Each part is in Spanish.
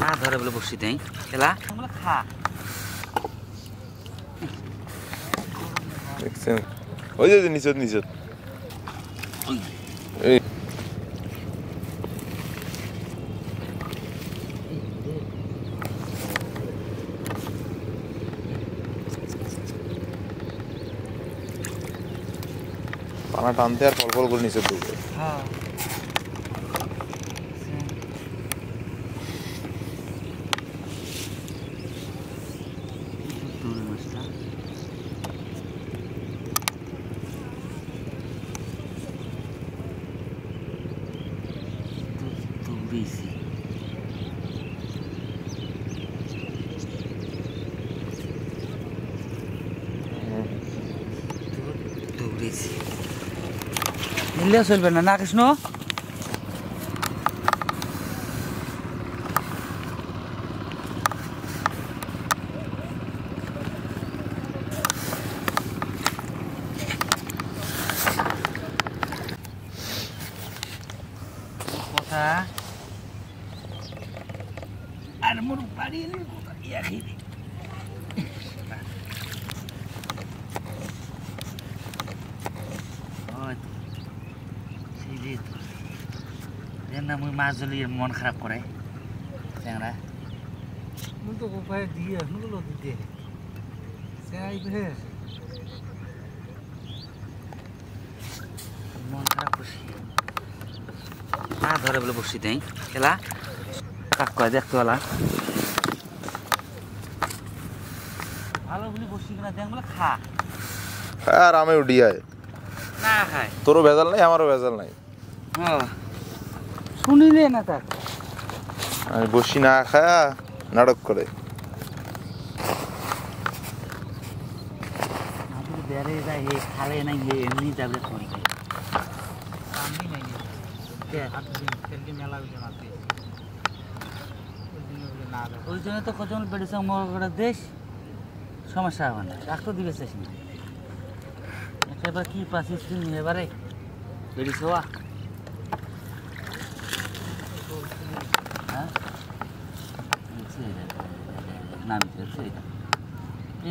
মাছ ধরে বলে বসছি তাই খেলা খা ওই যে নিচত নিচত পানা টানতে আর ফল ফল করে নিচে ঢুকবে হ্যাঁ Dile sobre el nagas no. Cosa. Armor parir y agite. Muy más de ir monja por ahí. ¿Será? No te voy a decir, no lo diré. Se ha ido. Monja por sí. Ah, ahora lo por sí, ¿eh? ¿Qué la? Taco, de esto la. Algo le por sí, que tengo la ja. Ah, rame udia. Na ja. Toro bezal nahi, amaro bezal nahi. Ah. শুনিলে না তা আমি বসি না খায়া নাটক করে আপনি বেরে যায় হে খালে না হে এমনি যাবে করি আমি নাই কে আপনি তেলটি মেলা হইছে নাতে ওই জন্য তো কজন বেড়েছে মগরা দেশ সমস্যা হবে না রাখতো দিবে শেষ না এবার কি পাসি তুমি এবারে বেড়েছো আ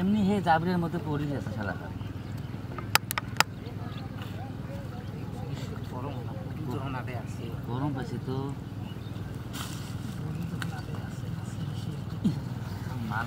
এমনি হে জাবরের মতো পড়ে গেছে শালা গরম পাশে তো মাল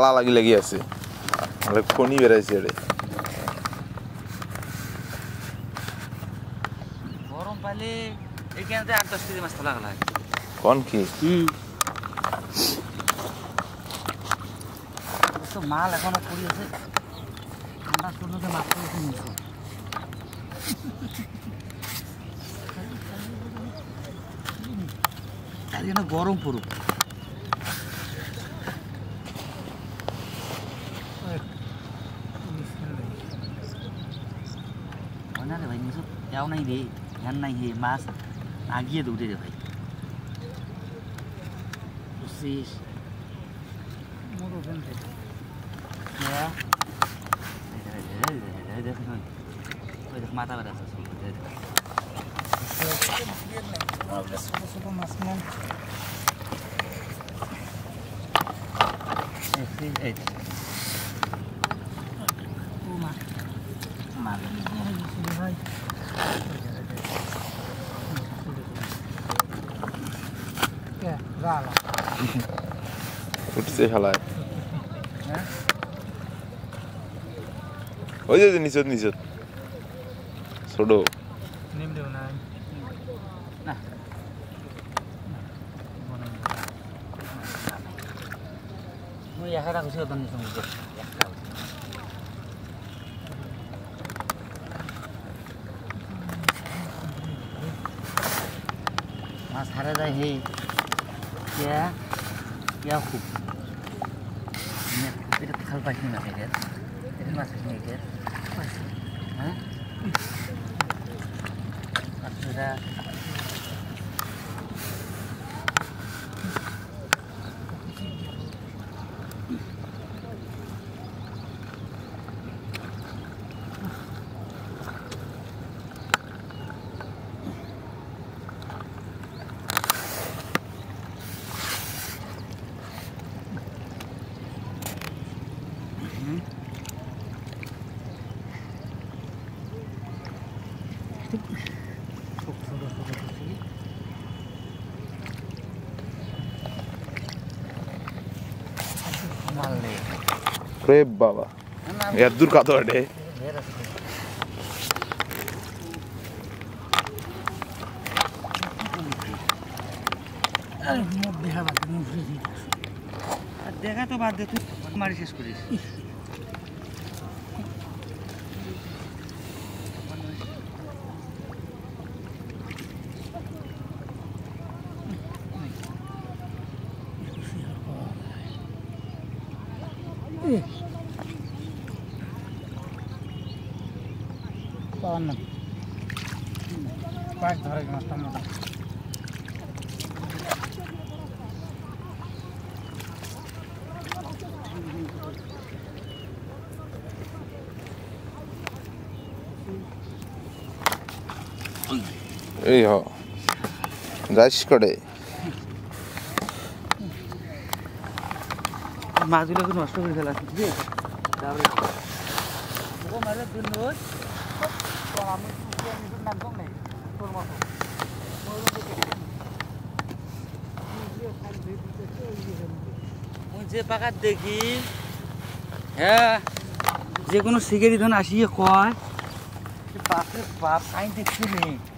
eso? ¿Qué es eso? Ahí no gorón puro. Bueno, le vayan eso. Ya una idea, ya no hay más. Aquí es duro de ahí. Ustedes. Moro vende. Ya. Puedes matar a esas. Oye, Nisot, Nisot. Solo. Ya era que se lo dan eso mucho. Más harada es. Yakup. Benim kal başına gelir. Benim masasına gelir. Başına. Hatta रे बाबा यार दूर का तो डे देखा तो बात दे तू हमारी चीज करिस Panna. Pack dhare na tamata. Ei ho. Rash kade. Mazule ko nosto kore felachi je. Tare. Ko mare dunno. Hãy subscribe cho kênh Ghiền Mì Gõ Để không bỏ lỡ những video hấp dẫn